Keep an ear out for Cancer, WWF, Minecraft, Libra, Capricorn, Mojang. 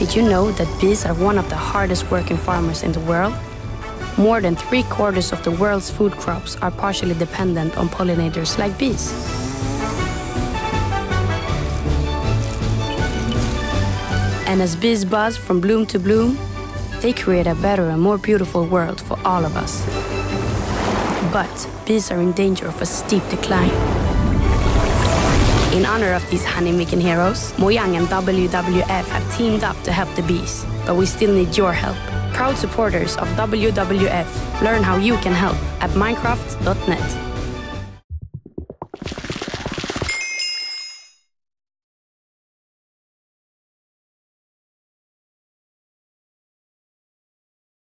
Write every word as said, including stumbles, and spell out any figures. Did you know that bees are one of the hardest working farmers in the world? More than three quarters of the world's food crops are partially dependent on pollinators like bees. And as bees buzz from bloom to bloom, they create a better and more beautiful world for all of us. But bees are in danger of a steep decline. In honor of these honey-making heroes, Mojang and W W F have teamed up to help the bees. But we still need your help. Proud supporters of W W F, learn how you can help at minecraft dot net.